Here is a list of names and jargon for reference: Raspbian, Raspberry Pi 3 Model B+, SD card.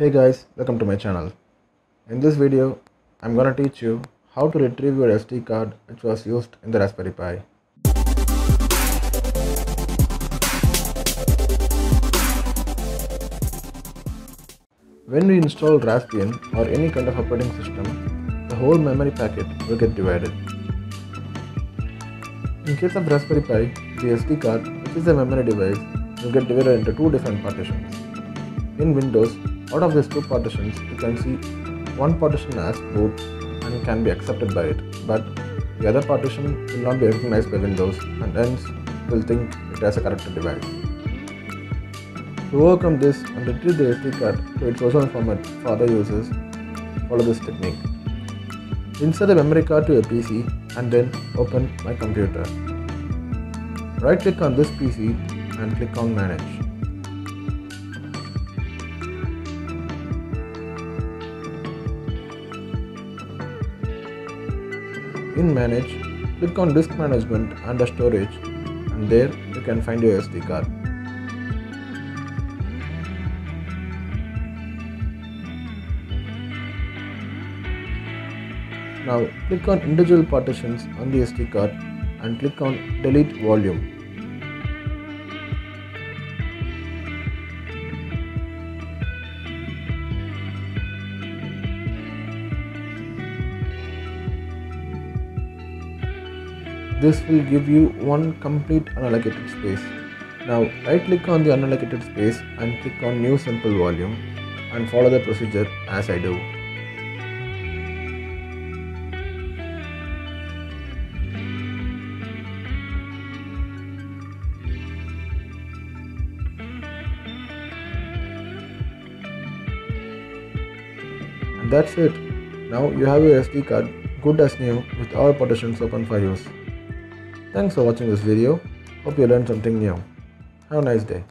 Hey guys, welcome to my channel. In this video, I'm gonna teach you how to retrieve your SD card which was used in the Raspberry Pi. When we install Raspbian or any kind of operating system, the whole memory packet will get divided. In case of Raspberry Pi, the SD card, which is a memory device, will get divided into two different partitions. In Windows, out of these two partitions, you can see one partition as boot and can be accepted by it, but the other partition will not be recognized by Windows and hence will think it as a corrupted device. To overcome this and retrieve the SD card to its original format for other users, follow this technique. Insert the memory card to your PC and then open My Computer. Right click on this PC and click on Manage. In Manage, click on Disk Management under Storage and there you can find your SD card. Now click on individual partitions on the SD card and click on Delete Volume. This will give you one complete unallocated space. Now right click on the unallocated space and click on New Simple Volume and follow the procedure as I do. And that's it. Now you have your SD card good as new with all partitions open for use. Thanks for watching this video. Hope you learned something new. Have a nice day.